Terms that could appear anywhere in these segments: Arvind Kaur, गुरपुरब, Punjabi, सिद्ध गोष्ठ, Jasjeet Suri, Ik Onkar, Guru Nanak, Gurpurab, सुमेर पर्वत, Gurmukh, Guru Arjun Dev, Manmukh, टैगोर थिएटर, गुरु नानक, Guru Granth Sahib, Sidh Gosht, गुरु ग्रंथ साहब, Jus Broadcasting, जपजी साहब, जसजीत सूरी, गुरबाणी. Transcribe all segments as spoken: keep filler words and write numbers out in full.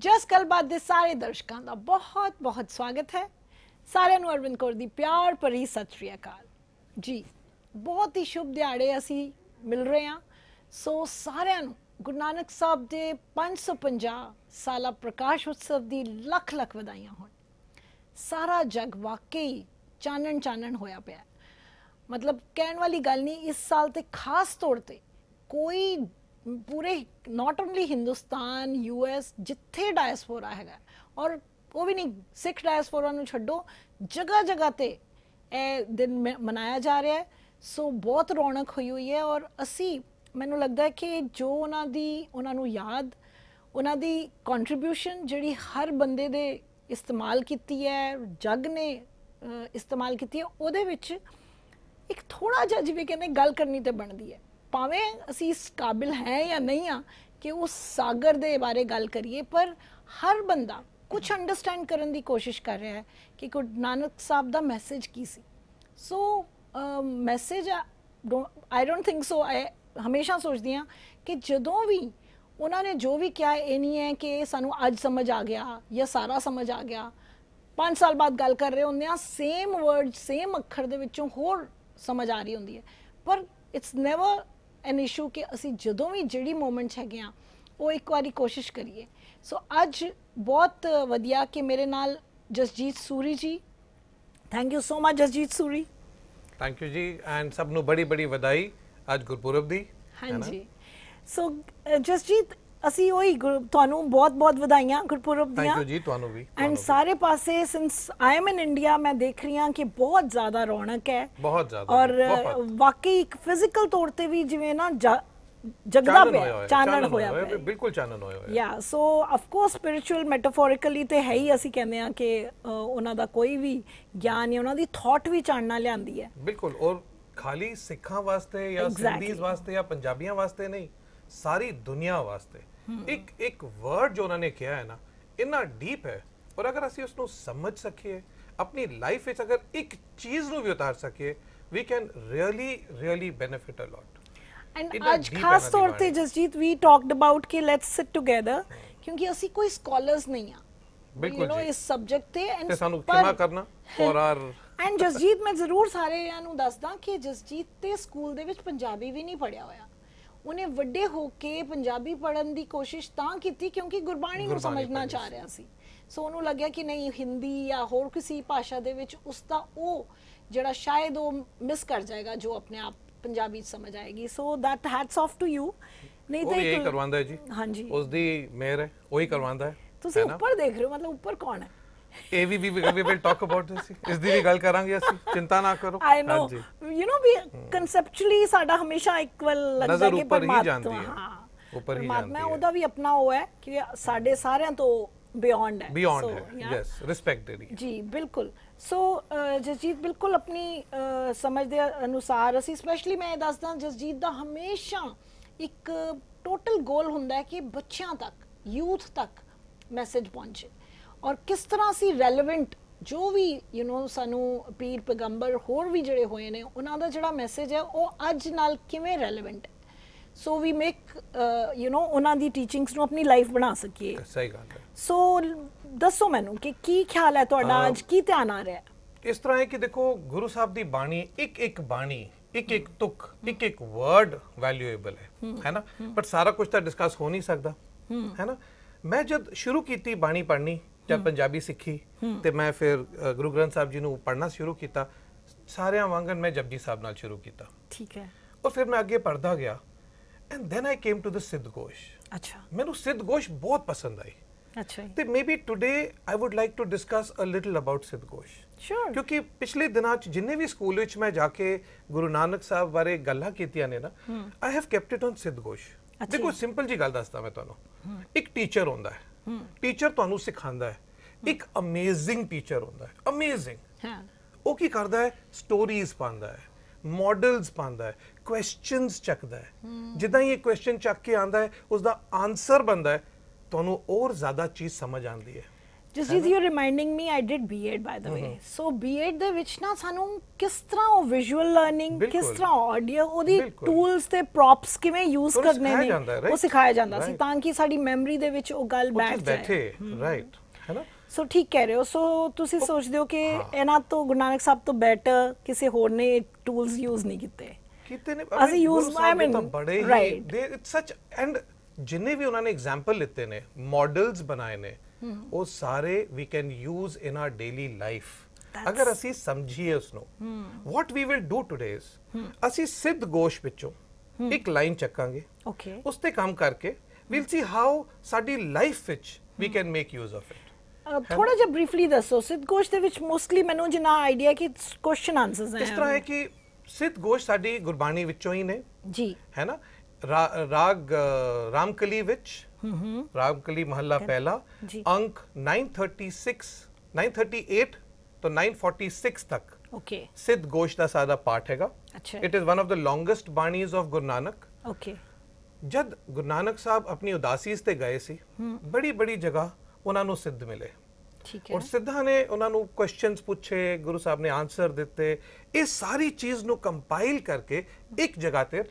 जस गलबात दे सारे दर्शकों का बहुत बहुत स्वागत है। सारे अरविंद कौर की प्यार भरी सत श्री अकाल जी। बहुत ही शुभ दिहाड़े असी मिल रहे हैं। सो सारे गुरु नानक साहब के पाँच सौ पंजा साल प्रकाश उत्सव की लख लख वधाइयां हो। सारा जग वाकई चानन चानन होया पे, मतलब कहने वाली गल नहीं। इस साल तो खास तौर पर कोई पूरे नॉट ओनली हिंदुस्तान यूएस जिथे डायसपोरा हैगा, और वो भी नहीं सिख डायसपोरा नूं छड्डो, जगह जगह ते ए दिन मनाया जा रहा है। सो बहुत रौनक हुई हुई है। और असी मैनूं लगता है कि जो उन्हां दी उन्हां नूं याद, उन्हां दी कॉन्ट्रीब्यूशन जिहड़ी हर बंदे दे इस्तेमाल कीती है, जग ने इस्तेमाल कीती है, उहदे विच एक थोड़ा जिहा जिवें कहंदे गल करनी ते बनदी है। भावें असी इस काबिल हैं या नहीं हाँ कि उस सागर दे बारे गल करिए, पर हर बंदा कुछ अंडरस्टैंड करने की कोशिश कर रहा है कि गुरु नानक साहब दा मैसेज की सी। So message I don't think so. I हमेशा सोचती हाँ कि जदों भी उन्होंने जो भी किया, ये नहीं है कि सानू अज समझ आ गया या सारा समझ आ गया। पाँच साल बाद गल कर रहे होंगे, सेम वर्ड सेम अखर दे विचों होर समझ आ रही होंगी है। पर इट्स नैवर एन इशू कि असी जदों भी जिहड़ी मोमेंट्स है वो एक बारी कोशिश करिए। सो अज बहुत वधिया कि मेरे नाल जसजीत सूरी ji, thank you so much जसजीत सूरी। Thank you ji. And सब नू बड़ी बड़ी वधाई अज गुरपुरब दी। हाँ जी। सो जसजीत असी वही तुहानू बहुत बहुत वधाइयां गुरपुरब दियां। थैंक यू जी, तुहानू भी। एंड सारे पासे since I am in India मैं देख रही हूँ कि बहुत ज़्यादा रौनक है, बहुत ज़्यादा, और वाकई फिजिकल तौर पर भी जिवें ना जगदा पे चानन होया पे, बिल्कुल चानन होया है। या so of course spiritual metaphorically तो है ही। असी कहने हैं कि उन्हों का कोई भी ज्ञान या उन्हों की थॉट भी चानना लियांदी है, बिल्कुल। और खाली सिखां वास्ते या सिंधीज वास्ते या पंजाबियां वास्ते नहीं, सारी दुनिया वास्ते। एक एक वर्ड जो उन्होंने किया है ना, इतना डीप है, और अगर असी उसको समझ सकिए, अपनी लाइफ में अगर एक चीज़ को भी उतार सकिए, we can really really benefit a lot. And आज खास तौर पर जसजीत वी टॉक्ड अबाउट कि लेट्स सिट टुगेदर, क्योंकि असी कोई स्कॉलर्स नहीं आ बिल्कुल you know, इस सब्जेक्ट ते। एंड सानू किमा करना फॉर आवर। एंड जसजीत मैं जरूर सारे यानू दसदा कि जसजीत ते स्कूल दे विच पंजाबी भी नहीं पढ़िया होया। उन्हें वड्डे होके पंजाबी पढ़न की कोशिश तां कीती क्योंकि गुरबाणी को समझना चाह रहा सी। सो उन्होंने लग्या कि नहीं हिंदी या होर किसी भाषा दे विच उसदा ओ जिहड़ा शायद वो मिस कर जाएगा जो अपने आप पंजाबी समझ आएगी। So that hats off to you. नहीं तो यही करवांदा है जी। हां जी, उसदी मेहर है, वही करवांदा है। ਤੁਸੀਂ ਉੱਪਰ ਦੇਖ ਰਹੇ ਹੋ, ਮਤਲਬ ਉੱਪਰ ਕੌਣ ਹੈ? ਇਹ ਵੀ we we will talk about this. ਇਸ ਦੀ ਵੀ ਗੱਲ ਕਰਾਂਗੇ ਅਸੀਂ, ਚਿੰਤਾ ਨਾ ਕਰੋ। ਆਈ ਨੋ ਯੂ ਨੋ ਵੀ ਕਨਸੈਪਚੁਅਲੀ ਸਾਡਾ ਹਮੇਸ਼ਾ ਇਕੁਅਲ ਲੱਗਦਾ ਕਿ ਪਰਮਾਤਮਾ, ਹਾਂ ਉੱਪਰ ਹੀ ਜਾਂਦੀ ਹੈ, ਉਹਦਾ ਵੀ ਆਪਣਾ ਉਹ ਹੈ ਕਿ ਸਾਡੇ ਸਾਰਿਆਂ ਤੋਂ ਬਿਯੋਂਡ ਹੈ, ਬਿਯੋਂਡ ਹੈ। ਯੈਸ ਰਿਸਪੈਕਟਡ ਜੀ, ਬਿਲਕੁਲ। ਸੋ ਜਸਜੀਤ ਬਿਲਕੁਲ ਆਪਣੀ ਸਮਝ ਦੇ ਅਨੁਸਾਰ ਅਸੀਂ ਸਪੈਸ਼ਲੀ ਮੈਂ ਦੱਸਦਾ ਜਸਜੀਤ ਦਾ ਹਮੇਸ਼ਾ ਇੱਕ ਟੋਟਲ ਗੋਲ ਹੁੰਦਾ ਹੈ ਕਿ ਬੱਚਿਆਂ ਤੱਕ, ਯੂਥ ਤੱਕ मैसेज पहुँचे, और किस तरह से रैलेवेंट जो भी यू नो सानू पीर पैगंबर होर भी जड़े हुए हैं उन्हों का जोड़ा मैसेज है वो अज नाल किवें रैलेवेंट है। So we make you know उन्हों की टीचिंग्स नू अपनी लाइफ बना सकी। सही गल है। सो दसो मैनू कि की ख्याल है तुहाडा, अज की ध्यान आ रहा है? इस तरह है कि देखो गुरु साहब की बाणी, एक एक बाणी, एक एक तुक, एक एक वर्ड वैल्यूएबल है, है ना। बट सारा कुछ तो डिस्कस हो नहीं सकता, है ना। मैं जब शुरू की बाणी पढ़नी, जब पंजाबी सीखी तो मैं फिर गुरु ग्रंथ साहब जी को पढ़ना शुरू किया। सारे वांगन मैं जपजी साहब नाल शुरू किया, ठीक है, और फिर मैं अगे पढ़ता गया। And then I came to the Sidh Gosht. अच्छा, मैनू सिद्ध गोष्ट बहुत पसंद आई। अच्छा, तो may be today I would like to discuss a little about Sidh Gosht, क्योंकि पिछले दिनों जिन्हें भी स्कूल विच मैं जाके गुरु नानक साहब बारे गल्लां कीतियां ने ना, I have kept it on Sidh Gosht. देखो सिंपल जी गल दसदा मैं तुहानू, एक टीचर होंदा है, टीचर तुहानू सिखांदा है, एक अमेजिंग टीचर होंदा है, अमेजिंग। वो की करदा है, स्टोरीज पांदा है, मॉडल्स पांदा है, क्वेश्चंस चकदा है। जिदा ये क्वेश्चन चक के आंदा है उसका आंसर बनता है, तुहानू और ज्यादा चीज समझ आंदी है। Just as you are reminding me, I did B A D by the mm -hmm. way. So B A D de vich na sanu kis tarah o visual learning, bilkul. Kis tarah audio, odi tools te props kive use tools karne ne, right? wo sikhaya janda right. si taan ki saadi memory de vich o gal baith jaye. Hmm. Right, hai na? So ठीक कह रहे हो. So तुसी सोचदे हो कि एना तो गुरु नानक साहब तो बेटर किसी होर ने tools use नहीं कीते. कीते ने as a use I mean right. They it's such and जिन्हें भी उन्होंने example लेते ने models बनाए ने वो सारे we can use in our daily life. अगर असी समझिए उसनो what we will do today is असी सिद्ध गोष्ठ विचों एक लाइन चक्कांगे उसते काम करके we'll see how sari life which we can make use of it. थोड़ा जब briefly दसो सिद्ध गोष्ठ विच mostly मैंने जिना idea की question answers हैं. इस तरह है कि सिद्ध गोष्ठ साड़ी गुरबानी विचों ही ने जी है ना राग रामकली विच रामकली महला पहला अंक nine thirty-six, nine thirty-eight तो nine forty-six तक सिद्ध गोष्ठ का सारा पाठ हैगा. It is one of the longest banis of गुरु नानक. जब गुरु नानक साहब अपनी उदासी से गए सी बड़ी बड़ी जगह उन्होंने सिद्ध मिले और सिद्धा ने उन्होंने क्वेश्चंस पूछे गुरु साहब ने आंसर दिते. इस सारी चीज नु कंपाइल करके एक जगह ते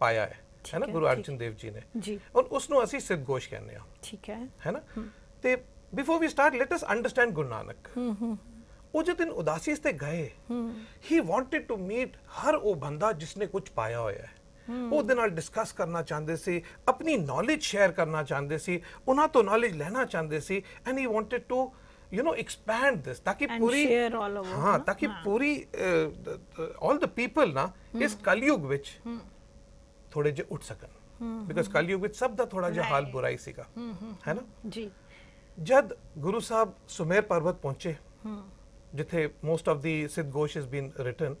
पाया है है ना गुरु अर्जुन देव जी ने जी. और उसनु असी सिद्ध गोष्ठ कहने हैं. ठीक है है ना. ते before we start let us understand गुरु नानक. वो जो दिन उदासी से गए ही वांटेड टू मीट हर वो बंदा जिसने कुछ पाया हुआ है. वो दिन आल डिस्कस करना चाहते सी अपनी नॉलेज शेयर करना चाहते सी उन्हां तो नॉलेज लेना चाहते सी and he wanted to you know expand this ताकि पूरी हां ताकि पूरी ऑल द पीपल ना इस कलयुग विच थोड़े जो उठ सकन बिकॉज कलयुग विच सब दा थोड़ा जो हाल बुराई सी का है ना जी. जब गुरु साहब सुमेर पर्वत पहुंचे जिथे मोस्ट ऑफ दी सिद्ध गोष्ठ इज बीन रिटन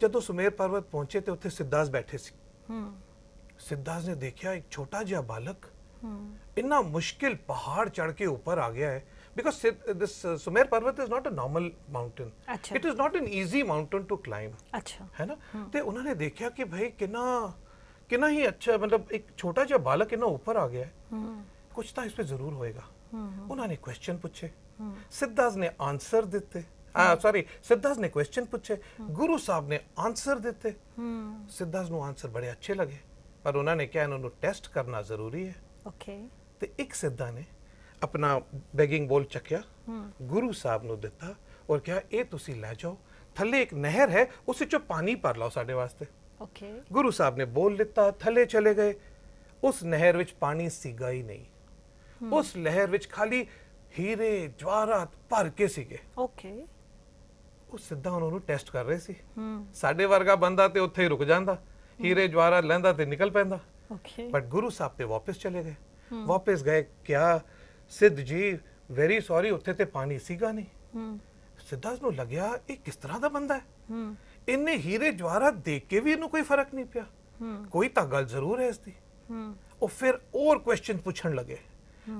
जब तो सुमेर पर्वत पहुंचे तो उथे सिद्धास बैठे सी. सिद्धास ने देखा एक छोटा जिहा बालक इतना मुश्किल पहाड़ चढ़ के ऊपर आ गया है because this सुमेर पर्वत is not a normal mountain. It is not an easy mountain to climb है ना. तो उन्होंने देखा कि भाई कितना कितना ही अच्छा मतलब एक छोटा जिहा बालक इतना ऊपर आ गया है कुछ तो इसमें जरूर होएगा. उन्होंने क्वेश्चन पूछे सिद्धास ने आंसर देते सॉरी सिद्धास ने क्वेश्चन पूछे गुरु साहब ने आंसर देते. सिद्धास नु आंसर बड़े अच्छे लगे पर उन्होंने क्या इन्होंने टेस्ट करना जरूरी है. ओके तो एक सिद्धा ने अपना बेगिंग बोल चक्या गुरु साहब नु दिता और क्या ए तुसी ले जाओ थले एक नहर है उसे चो पानी पर लाओ साडे वास्ते. ओके गुरु साहब ने बोल लिता थले चले गए. उस नहर विच पानी सीगा ही नहीं. उस नहर विच खाली हीरे ज्वारात भर के सीगे. ओके उस सिद्धा उन्होंने टेस्ट कर रहे सी साडे वर्गा बंदा ते उत्थे ही रुक जांदा हीरे ज्वारात लैंदा ते निकल पैंदा. बट गुरु साहब ते वापस चले गए. वापस गए क्या सिद्ध जी वेरी सॉरी उत्थे ते पानी सीगा नहीं. सिद्धास नु लग्या ये किस तरह दा बंदा है इन्ने हीरे ज्वारात देख के भी इन्हू कोई फर्क नहीं पिया कोई तो गल जरूर है इसकी. और फिर और क्वेश्चन पूछन लगे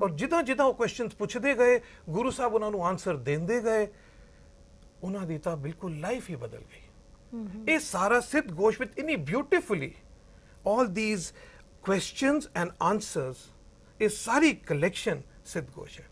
और जिदा जिदा वो क्वेश्चन पूछते गए गुरु साहब उन्होंने आंसर देंदे गए. उन्हों की तो बिल्कुल लाइफ ही बदल गई. ये सारा सिद्ध गोष्ठ विद इनी beautifully all these question and answers ये सारी कलेक्शन सिद्ध गोष्ठ है.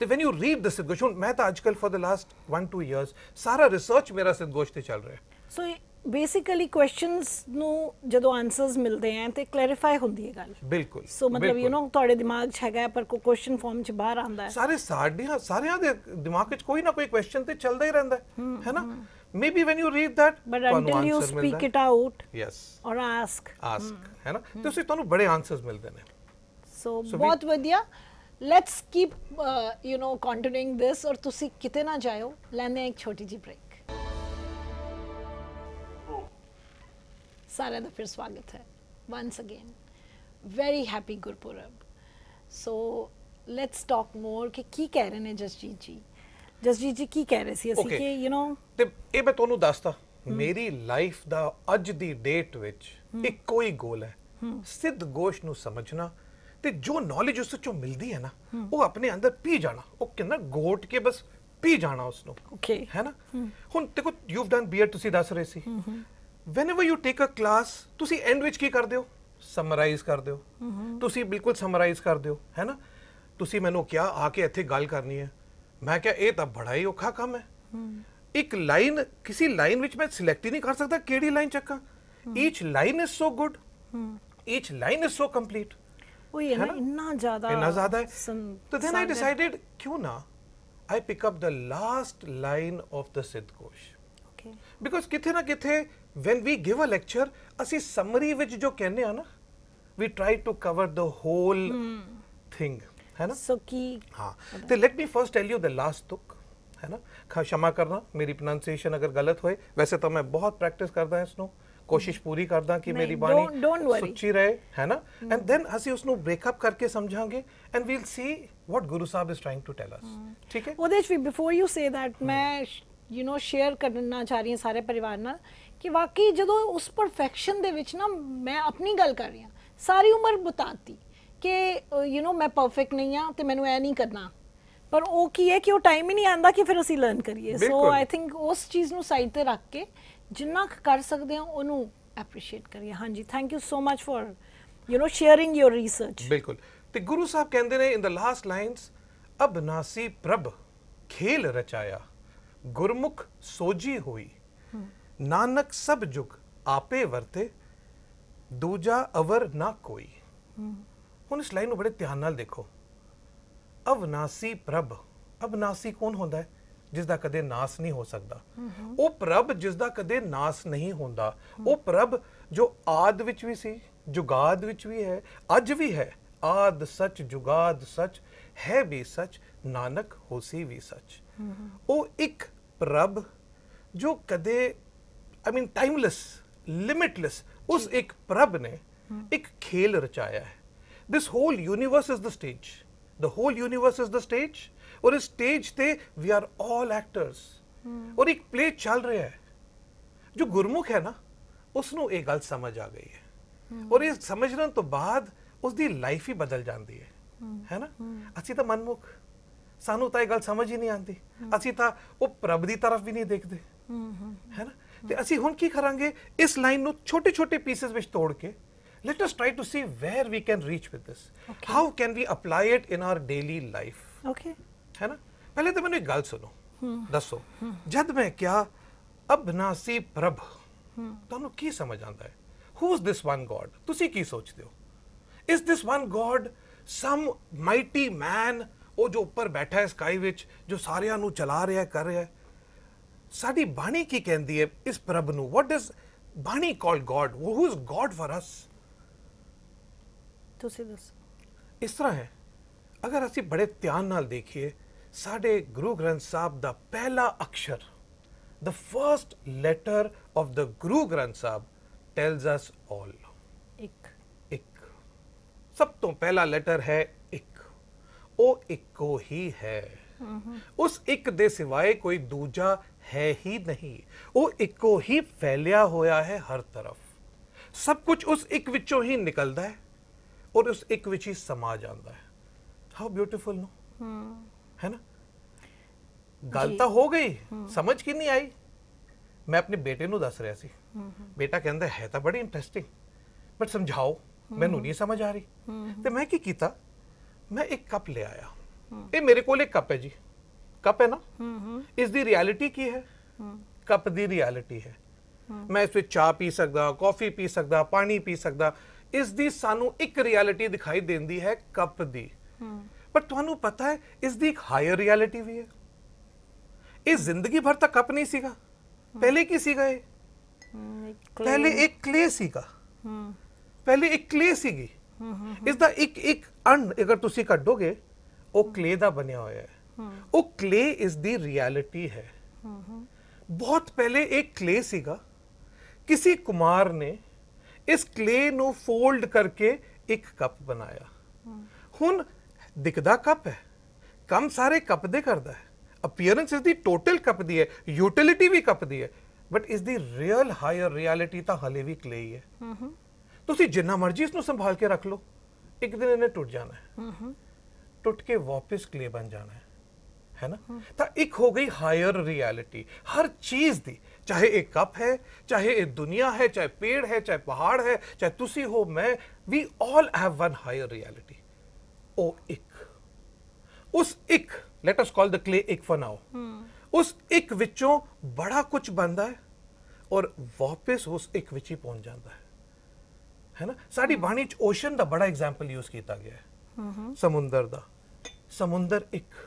तो van you read the सिद्ध गोष्ठ मैं तो आजकल for the last one two years सारा रिसर्च मेरा सिद्ध गोष्ठ पे चल रहा है. सो बेसिकली क्वेश्चंस नु जदों आंसर्स मिलते हैं तो क्लैरिफाई होंदी है गल बिल्कुल. सो मतलब यू नो ਤੁਹਾਡੇ ਦਿਮਾਗ 'ਚ ਹੈਗਾ ਪਰ ਕੋਈ ਕੁਐਸਚਨ ਫਾਰਮ 'ਚ ਬਾਹਰ ਆਂਦਾ ਹੈ ਸਾਰੇ ਸਾਡਿਆਂ ਸਾਰਿਆਂ ਦੇ ਦਿਮਾਗ 'ਚ ਕੋਈ ਨਾ ਕੋਈ ਕੁਐਸਚਨ ਤੇ ਚੱਲਦਾ ਹੀ ਰਹਿੰਦਾ ਹੈ ਨਾ. Maybe when you read that but until you speak it out yes और आस्क आस्क है ना तो उसे ਤੁਹਾਨੂੰ बड़े आंसर्स मिलते हैं. सो बहुत ਵਧੀਆ. Let's keep, uh, you know, continuing this और तुसी किते ना जायो लेने एक छोटी जी ब्रेक. सारा दा फिर स्वागत है once again. Very happy Gurpurab. So let's talk more कि की कह रहे ने जसजीत जी जसजीत जी की कह रहे सी असी के you know ते ए मैं तोनु दसदा मेरी लाइफ दा अज दी डेट विच इको ही गोल है सिद्ध गोष्ठ नु समझना ते जो नॉलेज उस चो मिलती है ना वो अपने अंदर पी जाना वो कहना घोट के बस पी जाना उसनों okay. है ना. हुन देखो यू हैव डन बीएड तुसी दस रहे सी whenever you take a class तुसी एंड विच की कर दियो समराइज कर दियो तुसी बिल्कुल समराइज कर दियो है ना. तुसी मैनू क्या आके इत्थे गल करनी है मैं क्या ये तो बड़ा ही औखा काम है। एक लाइन किसी लाइन विच मैं सिलेक्ट ही नहीं कर सकता केड़ी लाइन चक्का। Each line is so good, each line is so complete. वो ये ना इतना ज्यादा इतना ज्यादा है। तो देन आई डिसाइडेड क्यों ना I pick up the last line of the सिद्ध गोष्ठ। Okay, because किथे ना किथे when we give a lecture असि समरी विच जो कहने आ ना we try to cover the whole thing, है ना। सो की हाँ तो let me first tell you the last तुक, है ना। क्षमा करना मेरी प्रोनाउंसिएशन अगर गलत होए, वैसे तो मैं बहुत प्रैक्टिस करता है इसनों, कोशिश पूरी करदा कि मेरी बाणी सुच्ची रहे, है ना। एंड देन असि उसनों ब्रेकअप करके समझांगे and we will see what Guru Sahib is trying to tell us. ठीक है, ओदेश बिफोर यू से दैट मैं यू नो शेयर करना चाह रही हूं सारे परिवार ਨਾਲ कि वाकई जदों उस परफेक्शन दे विच ना मैं अपनी गल कर रही हां, सारी उम्र बुताती कि यू नो मैं परफेक्ट नहीं हाँ तो मैंने ऐ नहीं करना, पर वो की है कि वो टाइम ही नहीं आता कि फिर असी लर्न करिए। सो आई थिंक उस चीज़ को साइड पर रख के जिन्ना कर सकते हो उन्होंने एप्रीशिएट करिए। हाँ जी, thank you so much for you know sharing your research. बिल्कुल, तो गुरु साहब कहते हैं इन द लास्ट लाइन्स, अब नासी प्रभ खेल रचाया, गुरमुख सोजी हुई, नानक सब जुग आपे वरते, दूजा अवर ना कोई। ਹੁਣ ਇਸ ਲਾਈਨ ਨੂੰ ਬੜੇ ਧਿਆਨ ਨਾਲ ਦੇਖੋ। ਅਵਨਾਸੀ ਪ੍ਰਭ, ਅਵਨਾਸੀ ਕੌਣ ਹੁੰਦਾ ਹੈ? ਜਿਸ ਦਾ ਕਦੇ ਨਾਸ ਨਹੀਂ ਹੋ ਸਕਦਾ। ਉਹ ਪ੍ਰਭ ਜਿਸ ਦਾ ਕਦੇ ਨਾਸ ਨਹੀਂ ਹੁੰਦਾ, ਉਹ ਪ੍ਰਭ ਜੋ ਆਦ ਵਿੱਚ ਵੀ ਸੀ, ਜੁਗਾਦ ਵਿੱਚ ਵੀ ਹੈ, ਅੱਜ ਵੀ ਹੈ। ਆਦ ਸੱਚ, ਜੁਗਾਦ ਸੱਚ, ਹੈ ਵੀ ਸੱਚ, ਨਾਨਕ ਹੋਸੀ ਵੀ ਸੱਚ। ਉਹ ਇੱਕ ਪ੍ਰਭ ਜੋ ਕਦੇ ਆਈ ਮੀਨ ਟਾਈਮਲੈਸ, ਲਿਮਿਟਲੈਸ, ਉਸ ਇੱਕ ਪ੍ਰਭ ਨੇ ਇੱਕ ਖੇਲ ਰਚਾਇਆ ਹੈ। This whole universe is the stage. The whole universe is the stage. और इस stage पे we are all actors. और एक play चल रहा है। जो गुरमुख है ना, उसनों एक गल समझ आ गई है। और ये समझने तो बाद उसकी लाइफ ही बदल जाती है, है ना। असी तो मनमुख, सानू तो एक गल समझ ही नहीं आती। असी तो वो प्रभ की तरफ भी नहीं देखते, है ना। तो असी हुण की करांगे, इस लाइन नूं छोटे छोटे पीसेस विच तोड़ के let us try to see where we can reach with this. Okay. How can we apply it in our daily life? Okay, है ना। पहले तो मैंने एक गल सुनो, दसो जद मैं क्या अबनासी प्रभ तुहानू की समझ आंदा है? Who is this one God? तुसी की सोचते हो? Is this one God some mighty man वो जो ऊपर बैठा है स्काई विच, जो सारियां नू चला रहा है, कर रहा है? साडी बाणी की कहंदी है इस प्रभ नू? What does बाणी call God? Who is God for us? ਤੁਸੀਂ ਦੱਸੋ। इस तरह है, अगर असी बड़े ध्यान नाल देखिए, साढ़े गुरु ग्रंथ साहब दा पहला अक्षर, the first letter of the गुरु ग्रंथ साहब टेल्स अस ऑल। एक एक सब तो पहला लैटर है एक। ओ इको ही है, उस एक दे सिवाय कोई दूजा है ही नहीं। ओ इको ही फैलिया होया है हर तरफ। सब कुछ उस एक विचों ही निकलता है और उस एक विच ही समा जाता है। हाउ ब्यूटीफुल नो, है ना। गलता हो गई, समझ की नहीं आई। मैं अपने बेटे नू दस रहा सी, बेटा कहता है तो बड़ी इंटरेस्टिंग बट समझाओ मैनू नहीं समझ आ रही। तो मैं की कीता, मैं एक कप ले आया। ये मेरे कोल एक कप है जी, कप है ना। इस दी रियलिटी की है? कप दी रियलिटी है। मैं इस विच चाह पी सकदा, कॉफी पी सकदा, पानी पी सकदा। इस दी सानू एक रियलिटी दिखाई देंदी है कप दी, पर तुहानू पता है इस दी एक हायर रियलिटी भी है। ये जिंदगी भर तक कप नहीं सीगा, पहले की सीगा ये? पहले एक क्ले सीगा, पहले एक क्ले सीगी। इस दा एक एक अण अगर तुसी कड्डोगे वो क्ले दा बनिया होया है। वो क्ले इस दी रियलिटी है। बहुत पहले एक क्ले सीगा, किसी कुमार ने इस क्ले नो फोल्ड करके एक कप बनाया। हुन दिखदा कप है, कम सारे कप दे करदा है। अपीयरेंस इस दी टोटल कप दी है, यूटिलिटी भी कप दी है, बट इस दी रियल हायर रियलिटी तो हले भी क्ले ही है। तुसी जिन्ना मर्जी इसनू संभाल के रख लो, एक दिन इन्हें टुट जाना है, टुट के वापस क्ले बन जाना है, है ना। तो एक हो गई हायर रियलिटी हर चीज़ दी, चाहे एक कप है, चाहे एक दुनिया है, चाहे पेड़ है, चाहे पहाड़ है, चाहे तुसी हो, मैं, we all have one higher reality. ओ एक, उस एक, let us call the clay एक फॉर नाउ, उस एक विचों बड़ा कुछ बनता है और वापस उस एक विच ही पहुंच जाता है, है ना। साडी बाणी च ओशन दा बड़ा एग्जाम्पल यूज किया गया है, समुंदर दा। समुंदर एक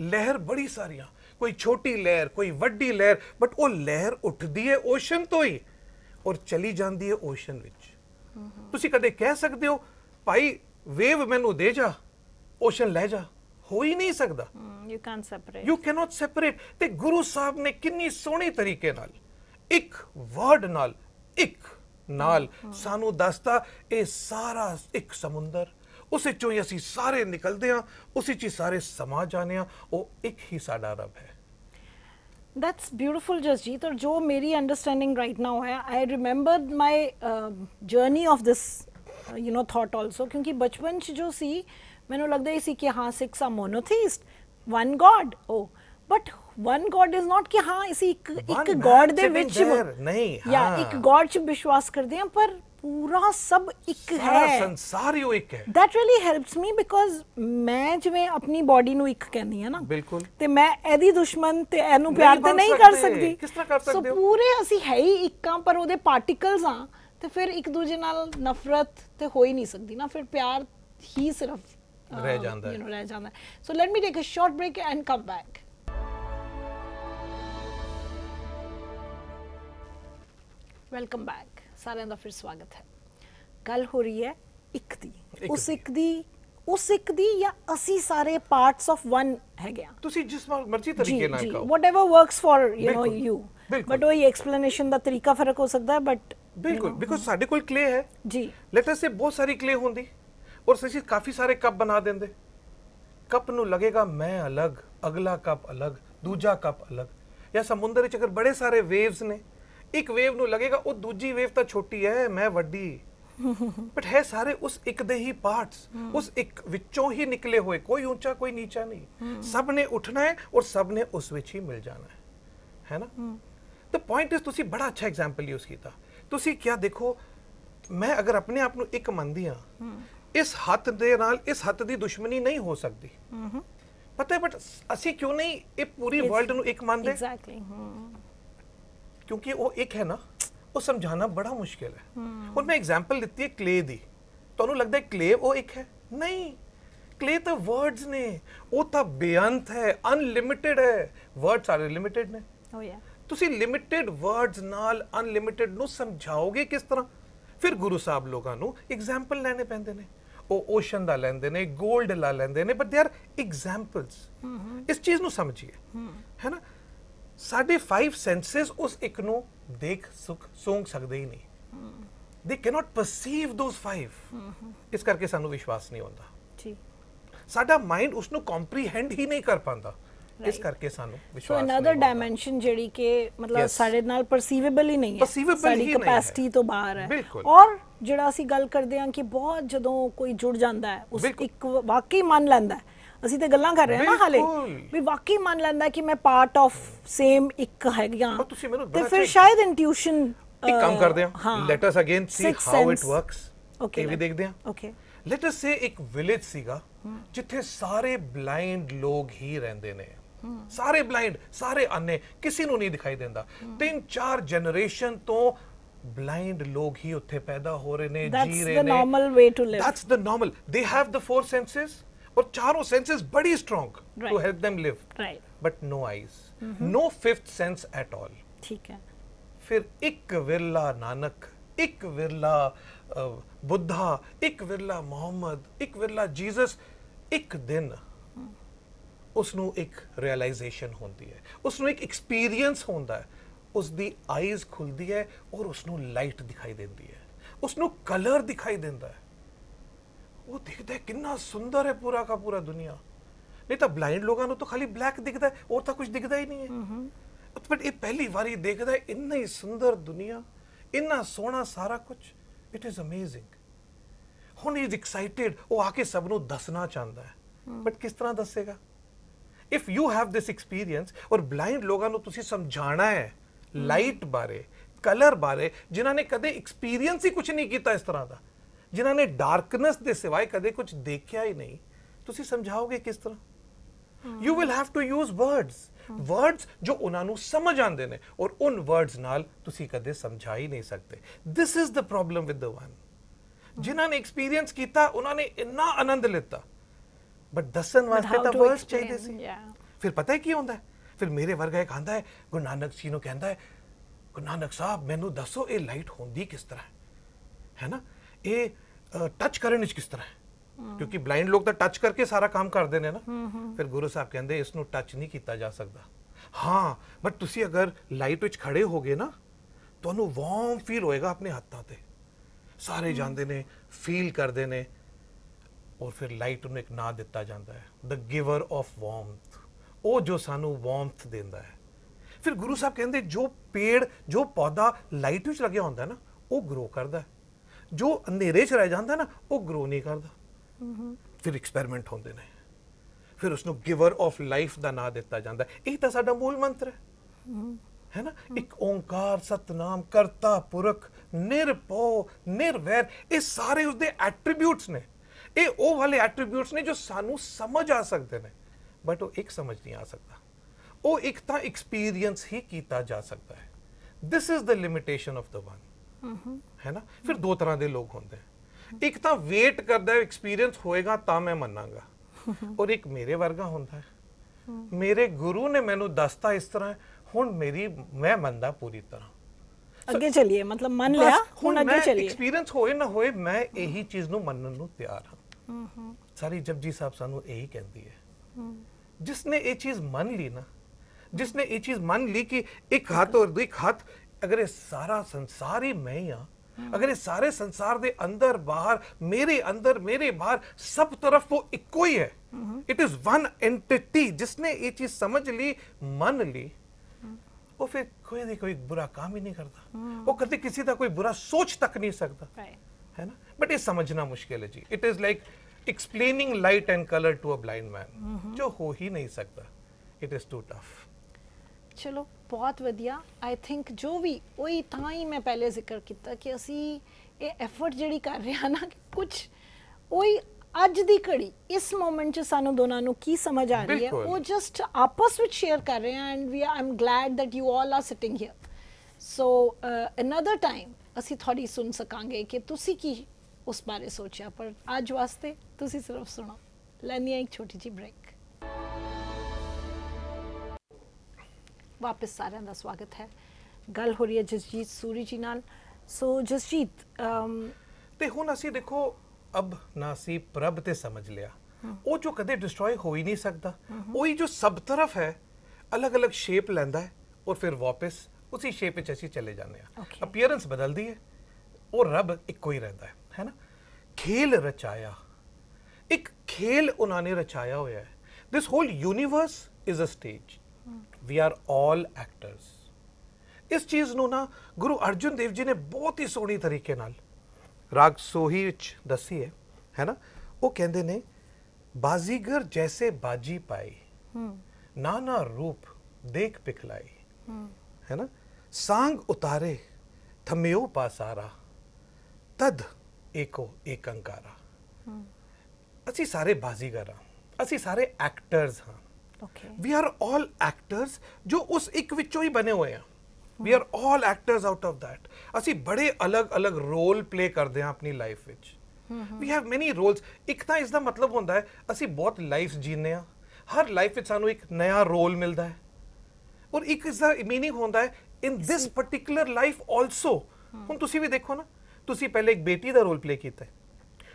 लहर बड़ी सारियां, कोई छोटी लहर कोई वड्डी लहर, बट वो लहर उठती है ओशन तो ही और चली जाती है ओशन विच। तुसी कदे कह सकते हो भाई वेव मैनू दे जा ओशन ले जा, हो ही नहीं सकता। You can separate, you can not separate. ते गुरु साहब ने कितनी सोहनी तरीके नाल एक वर्ड नाल एक नाल सानू दसता ये सारा एक समुंदर, उस चों असी सारे निकलते हाँ, उस च सारे समा जाने हाँ, वो एक ही साडा रब है। That's beautiful, Jasjeet. और जो मेरी अंडरस्टैंडिंग राइट नाउ है, I remembered my journey of this you know thought also, क्योंकि बचपन से जो सी मैंने लगता है इसी कि हाँ सिक्स आ मोनोथीस्ट, वन गॉड ओ, but one God is not कि हाँ इसी एक एक गॉड दे विच नहीं या हाँ. एक गॉड च विश्वास करते हैं, पर पूरा सब एक है, संसार यो एक है। That really helps me because मैं जिवें अपनी बॉडी नू एक कहनी है ना, बिल्कुल ते मैं एदी दुश्मन ते एनू प्यार ते नहीं कर सकदी। किस तरह कर सकदे हो? सो पूरे असी है ही इक्कां, पर ओदे पार्टिकल्स आ ते फिर एक दूजे नाल नफरत ते हो ही नहीं सकदी ना, फिर प्यार ही सिर्फ रह जांदा है, यू नो रह जांदा है। So let me take a short break and come back. Welcome back, सारे का फिर स्वागत है। गल हो रही है एक दी, उस एक दी, उस एक दी या असी सारे पार्ट्स ऑफ वन है गया। तुसी जिस मर्जी तरीके नाल कहो, whatever works for you know you, but वही एक्सप्लेनेशन दा तरीका फर्क हो सकता है। बट बिल्कुल बिकॉज साडे कोल क्ले है जी, लेट अस से बहुत सारी क्ले होंदी और ससी काफ़ी सारे कप बना देंदे, कप नू लगेगा मैं अलग, अगला कप अलग, दूजा कप अलग। या समुंदर विच अगर बड़े सारे वेव्स ने, एक वेव नू लगेगा वो दूजी वेव तो छोटी है मैं वड्डी, बट है सारे उस एक दे ही पार्ट्स, उस एक विचों ही निकले हुए, कोई ऊंचा कोई नीचा नहीं, सब ने उठना है और सब ने उस विच ही मिल जाना है, है ना। तो पॉइंट इज तुसी बड़ा अच्छा एग्जाम्पल यूज किया। तुसी क्या देखो, मैं अगर अपने आप नू एक मंदी हाँ, इस हथ दे नाल इस हथ दी दुश्मनी नहीं हो सकती, पता है, बट असी क्यों नहीं ये पूरी वर्ल्ड नू एक मान दे? exactly. hmm. क्योंकि वो एक है ना, वो समझाना बड़ा मुश्किल है। hmm. और मैं एग्जाम्पल दिती है क्ले दी, तो लगता है क्ले वो एक है, नहीं, क्ले तो वर्ड्स ने, वो तो बेअंत है, अनलिमिटेड है। वर्ड्स सारे लिमिटेड ने, oh, yeah. तुसी लिमिटेड वर्ड्स नाल अनलिमिटेड नू समझाओगे किस तरह? फिर गुरु साहब लोगों नू एग्जाम्पल लेने पैंदे ने, ਉਹ ਓਸ਼ਨ ਦਾ ਲੈਂਦੇ ਨੇ, 골ਡ ਲਾ ਲੈਂਦੇ ਨੇ, ਬਟ ਦੇ ਆਰ ਐਗਜ਼ਾਮਪਲਸ। ਇਸ ਚੀਜ਼ ਨੂੰ ਸਮਝੀਏ, ਹੈ ਨਾ, ਸਾਡੇ ਫਾਈਵ ਸੈਂਸਸ ਉਸ ਇੱਕ ਨੂੰ ਦੇਖ ਸੁਖ ਸੌਂਗ ਸਕਦੇ ਹੀ ਨਹੀਂ, ਦੇ ਕੈਨੋਟ ਪਰਸੀਵ ਦੋਸ ਫਾਈਵ, ਇਸ ਕਰਕੇ ਸਾਨੂੰ ਵਿਸ਼ਵਾਸ ਨਹੀਂ ਹੁੰਦਾ ਜੀ, ਸਾਡਾ ਮਾਈਂਡ ਉਸ ਨੂੰ ਕੰਪਰੀਹੈਂਡ ਹੀ ਨਹੀਂ ਕਰ ਪਾਉਂਦਾ, ਇਸ ਕਰਕੇ ਸਾਨੂੰ ਵਿਸ਼ਵਾਸ ਨਹੀਂ। ਸੋ ਅਨਦਰ ਡਾਈਮੈਂਸ਼ਨ ਜਿਹੜੀ ਕਿ ਮਤਲਬ ਸਾਡੇ ਨਾਲ ਪਰਸੀਵੇਬਲ ਹੀ ਨਹੀਂ ਹੈ, ਸਾਡੀ ਕਪੈਸਿਟੀ ਤੋਂ ਬਾਹਰ ਹੈ। ਔਰ ਜਿਹੜਾ ਅਸੀਂ ਗੱਲ ਕਰਦੇ ਹਾਂ ਕਿ ਬਹੁਤ ਜਦੋਂ ਕੋਈ ਜੁੜ ਜਾਂਦਾ ਹੈ ਉਸ ਇੱਕ ਵਾਕਈ ਮੰਨ ਲੈਂਦਾ ਹੈ, ਅਸੀਂ ਤੇ ਗੱਲਾਂ ਕਰ ਰਹੇ ਹਾਂ ਨਾ ਹਾਲੇ ਵੀ, ਵਾਕਈ ਮੰਨ ਲੈਂਦਾ ਕਿ ਮੈਂ ਪਾਰਟ ਆਫ ਸੇਮ ਇੱਕ ਹੈਗਾ, ਤੇ ਫਿਰ ਸ਼ਾਇਦ ਇੰਟਿਊਸ਼ਨ ਇੱਕ ਕੰਮ ਕਰਦੇ ਹਾਂ। Let us again see how it works, ਇਹ ਵੀ ਦੇਖਦੇ ਹਾਂ। ਓਕੇ, ਲੈਟ ਅਸ ਸੇ ਇੱਕ ਵਿਲੇਜ ਸੀਗਾ ਜਿੱਥੇ ਸਾਰੇ ਬਲਾਈਂਡ ਲੋਕ ਹੀ ਰਹਿੰਦੇ ਨੇ, ਸਾਰੇ ਬਲਾਈਂਡ, ਸਾਰੇ ਅੰਨੇ, ਕਿਸੇ ਨੂੰ ਨਹੀਂ ਦਿਖਾਈ ਦਿੰਦਾ। ਤਿੰਨ ਚਾਰ ਜਨਰੇਸ਼ਨ ਤੋਂ blind log hi utthe paida ho rahe ne, ji rahe ne, that's the normal way to live, that's the normal, they have the four senses aur charo senses badi strong right. to help them live right, but no eyes, mm-hmm. no fifth sense at all, theek hai। fir ik virla nanak, ik virla uh, buddha, ik virla mohammed, ik virla jesus, ik din mm. usnu ik realization hundi hai, usnu ik experience hunda hai, उसकी eyes खुलती है और उसनों light दिखाई देती है, उसनों colour दिखाई देता है, वो दिखता है कितना सुंदर है पूरा का पूरा दुनिया। नहीं तो ब्लाइंड लोगों को तो खाली ब्लैक दिखता है और तो कुछ दिखता ही नहीं है, बट ये पहली बारी देखता है इन्ना ही सुंदर दुनिया, इन्ना सोहना सारा कुछ, इट इज़ अमेजिंग। हुन इज एक्साइटेड, वो आके सबनों दसना चाहता है, बट किस तरह दसेगा? If you have this experience. और ब्लाइंड लोगों को तुसीं समझाना है लाइट बारे, कलर बारे, जिन्होंने कदे एक्सपीरियंस ही कुछ नहीं किया इस तरह का, जिन्होंने डार्कनेस के सिवाय कदे कुछ देखा ही नहीं, तुसी समझाओगे किस तरह? You will have to use words words जो उन्होंने समझ आते हैं और उन वर्ड्स नाल तुसी कदे समझा ही नहीं सकते. This is the problem with the one जिन्होंने एक्सपीरियंस किया उन्होंने इन्ना आनंद लेता बट दसन वास्ते तो वर्ड्स चाहिए सी. फिर पता है की होंदा है फिर मेरे वर्गा एक आंदा है गुरु नानक जी नूं कहंदा है गुरु नानक साहब मैनू दसो ये लाइट होंदी किस तरह है ना ये टच करने किस तरह है क्योंकि ब्लाइंड लोग तो टच करके सारा काम करते हैं ना. फिर गुरु साहब कहते इस टच नहीं किया जा सकता हाँ बट तुसी अगर लाइट विच खड़े हो गए ना तो वार्म फील होएगा अपने हाथों से सारे जाते ने फील करते हैं और फिर लाइट उन्हें एक ना दिता जाता है द गिवर ऑफ वार्मथ वो जो सानू वार्मथ देता है. फिर गुरु साहब कहते जो पेड़ जो पौधा लाइट विच लग्या होंदा ना वो ग्रो करता है जो अंधेरे च रह जाता ना वो ग्रो नहीं करता. फिर एक्सपैरिमेंट होंदे ने फिर उसनु गिवर ऑफ लाइफ दा ना दिता जांदा है. यही तो साडा मूल मंत्र है है ना. एक ओंकार सतनाम करता पुरख निरपो निरवैर ये सारे उसके एट्रीब्यूट्स ने ये वो वाले एट्रीब्यूट्स ने जो सानू समझ आ सकते हैं बट वो एक समझ नहीं आ सकता वो एक तो एक्सपीरियंस ही किया जा सकता है. This is the limitation of the one है ना. फिर दो तरह के लोग होंगे एक तो वेट करता है एक्सपीरियंस होएगा तो मैं मनागा और एक मेरे वर्गा होंदा है मेरे गुरु ने मैनू दसता इस तरह हुण मेरी मैं मनदा पूरी तरह अगे चलिए मतलब मन लिया हुण अगे चलिए एक्सपीरियंस होए ना होए मैं यही चीज़ नू मनन नू तैयार हाँ. सारी जपजी साहब सानू यही कहती है जिसने ये चीज़ मन ली ना जिसने ये चीज़ मन ली कि एक हाथ और एक हाथ अगर ये सारा संसार ही मैं ही हाँ अगर ये सारे संसार दे अंदर बाहर मेरे अंदर मेरे बाहर सब तरफ वो इको ही है इट इज वन एंटिटी जिसने ये चीज समझ ली मन ली वो फिर कोई नहीं कोई बुरा काम ही नहीं करता वो कभी किसी का कोई बुरा सोच तक नहीं सकता है ना. बट ये समझना मुश्किल है जी. It is like explaining light and colour to a blind man जो हो ही नहीं सकता. It is too tough. चलो बहुत वधिया. आई थिंक जो भी वही था ही मैं पहले जिक्र किया कि असी ये एफर्ट जी कर रहे हैं ना कुछ वही अज की घड़ी इस मोमेंट सानू दोनों की समझ आ रही है वो जस्ट आपस में शेयर कर रहे हैं and we I am glad that you all are sitting here. So another time असी थोड़ी सुन सकांगे कि तुसी की उस बारे सोचा पर आज वास्ते तुसी सिर्फ सुनो. लैनी एक छोटी जी ब्रेक. वापस सारे का स्वागत है. गल हो रही है जसजीत सूरी जी नाल. सो जसजीत ते हुण असी देखो अब ना असी प्रभ ते समझ लिया वो जो कदे डिस्ट्रॉय हो ही नहीं सकता वही जो सब तरफ है अलग अलग शेप लैंदा है और फिर वापस उसी शेप विच असी चले जाने हैं. अपीयरेंस बदलती है और रब इको ही रहता है है ना. खेल रचाया एक खेल उन्होंने रचाया होया है. This whole universe is a stage. We are all actors. इस चीज़ नू ना गुरु अर्जुन देव जी ने बहुत ही सोहनी तरीके नाल राग सोही विच दसी है है ना. वो कहते ने बाजीगर जैसे बाजी पाई नाना रूप देख पिखलाई है ना. सांग उतारे थम्यो पासारा तद एको एक अंकारा. असी सारे बाजीगर हाँ असी सारे एक्टर्स हाँ. वी आर ऑल एक्टर्स जो उस एक विचों ही बने हुए हैं. We are all actors out of that. असी बड़े अलग अलग रोल प्ले करते हैं अपनी लाइफ विच. We have many roles. एक तो इसका मतलब होता है असी बहुत लाइफ जीने हाँ हर लाइफ विच सानू एक नया रोल मिलता है और एक इसका मीनिंग होता है in this particular life also. हुण तुसी भी देखो ना तुसी पहले एक बेटी का रोल प्ले किया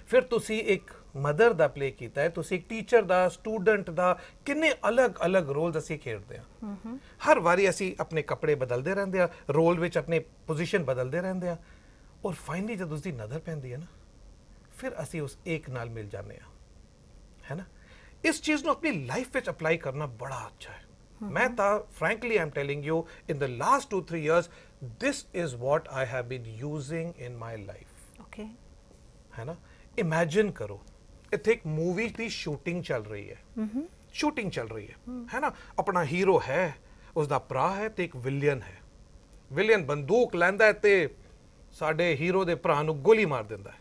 फिर तुसी एक मदर दा प्ले किया है तुसी एक टीचर दा स्टूडेंट दा किन्ने अलग अलग रोल असी खेलते हैं. हर वारी असी अपने कपड़े बदलते रहंदे हैं रोल विच अपने पोजीशन बदलते रहंदे हैं और फाइनली जब उसकी नज़र पैंदी है ना फिर असी उस एक नाल मिल जाने हैं है ना. इस चीज़ को अपनी लाइफ विच अपलाई करना बड़ा अच्छा है. मैं तो frankly I am telling you in the last two three years this is what I have been using in my life. Okay है ना. इमेजिन करो इतने एक मूवी की शूटिंग चल रही है mm-hmm. शूटिंग चल रही है mm-hmm. है ना. अपना हीरो है उसका भरा है तो एक विलियन है. विलियन बंदूक लैंदा है तो साडे हीरो दे भरा नूं गोली मार दिंदा है.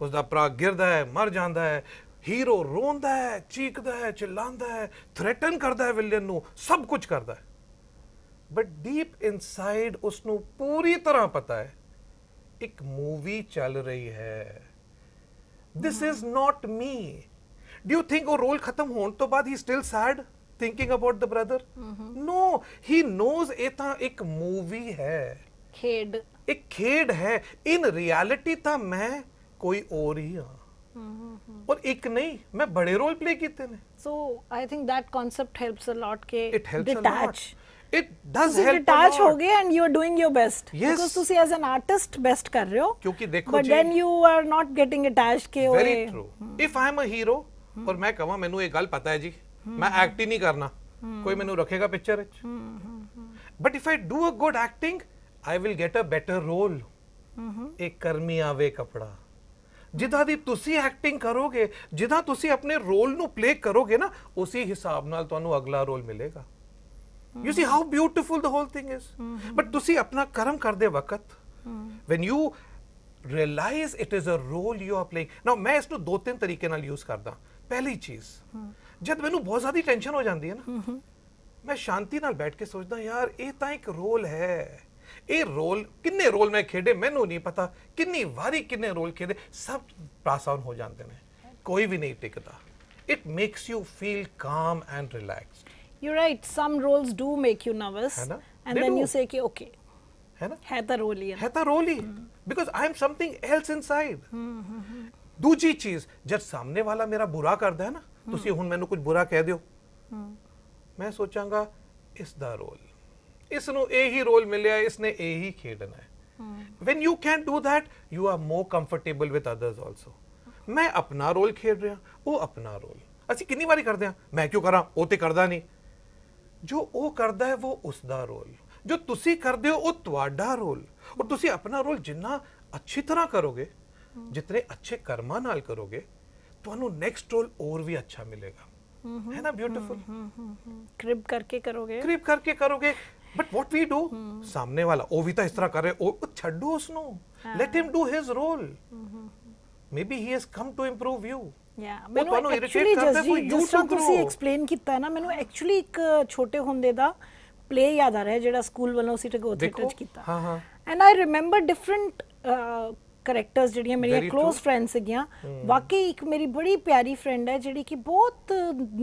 उसका भरा गिरदा है मर जाता है हीरो रोंदा है, चीखदा है, चिल्लांदा है, थ्रेटन करता है विलियन नू, सब कुछ करता है। बट डीप इनसाइड उसनू पूरी तरह पता है एक मूवी चल रही है, this is not me. Do you think वो रोल खत्म होने तो बाद he still sad thinking about the brother? No, he knows इतना एक मूवी है, खेड एक खेड है। इन रियलिटी था मैं कोई और ही हाँ, और एक नहीं, मैं बड़े रोल प्ले किए ने। So I think that concept helps a lot के detach, it does help. Detach हो गए and you are doing your best, because तुसी एज एन आर्टिस्ट बेस्ट कर रहे हो, क्योंकि देखो but then you are not getting attached के। Very true. If I am a hero और मैं कहवा मेनू एक गल पता है जी, मैं एक्ट ही नहीं करना, कोई मेनू रखेगा पिक्चर विच? But if I do a good acting I will get a better role. एक कर्मी आवे कपड़ा, जिदा दी तुसी एक्टिंग करोगे, जिदा तुसी अपने रोल नू प्ले करोगे ना, उसी हिसाब नाल तुहानू अगला रोल मिलेगा। You see how beautiful the whole thing is. But तुसी अपना कर्म करदे वक्त when you realise it is a role you are playing. Now मैं इसनू दो तीन तरीके नाल यूज करदा। पहली चीज, जब मैनू बहुत ज्यादा टेंशन हो जाती है ना, मैं शांति नाल बैठ के सोचदा यार ये तां एक रोल है, ये रोल किन्ने रोल मैं खेडे मैनू नहीं पता, किन्नी वारी किन्ने रोल खेडे, सब पास ऑन हो जाते हैं, कोई भी नहीं टिकता। It makes you feel calm and relax. You right, some roles do make you nervous and then you say कि ओके है ना, है तो रोल ही है, है तो रोल ही, because I am something else inside. दूसरी चीज, जब सामने वाला मेरा बुरा करता है ना, तुसी हुन मैनू कुछ बुरा कह दियो, मैं सोचांगा इस दा रोल, इसनू यही रोल मिले, इसने यही खेडना है। When you can do that, you are more comfortable with others also. मैं अपना रोल खेड रहा, वो अपना रोल। असी कितनी बारी करते हैं, मैं क्यों करा, वो तो करता नहीं। जो वो करता है वो उसका रोल, जो तुसी करते हो वो तुहाड़ा रोल। और तुसी अपना रोल जिन्ना अच्छी तरह करोगे, जितने अच्छे कर्मा नाल करोगे, तुहानू नेक्स्ट रोल और भी अच्छा मिलेगा, है ना? ब्यूटीफुल। क्रिब करके करोगे, क्रिब करके करोगे। बट वॉट वी डू, सामने वाला ओ भी तो इस तरह कर रहे, छड्डो उसनो, let him do his role, maybe he has come to improve you. ਮੈਨੂੰ ਐਕਚੁअਲੀ ਜਿਸ ਤਰ੍ਹਾਂ ਤੁਸੀਂ ਐਕਸਪਲੇਨ ਕੀਤਾ ਨਾ, ਮੈਨੂੰ ਐਕਚੁਅਲੀ ਇੱਕ ਛੋਟੇ ਹੁੰਦੇ ਦਾ ਪਲੇ ਯਾਦ ਆ ਰਿਹਾ ਜਿਹੜਾ ਸਕੂਲ ਵੱਲੋਂ ਸੀ ਟੈਗੋਰ ਥੀਏਟਰ ਚ ਕੀਤਾ। ਹਾਂ ਹਾਂ। And I remember different characters ਜਿਹੜੀਆਂ ਮੇਰੀਆਂ ਕਲੋਜ਼ ਫਰੈਂਡਸ ਸੀਗੀਆਂ। ਵਾਕਈ ਇੱਕ ਮੇਰੀ ਬੜੀ ਪਿਆਰੀ ਫਰੈਂਡ ਹੈ ਜਿਹੜੀ ਕਿ ਬਹੁਤ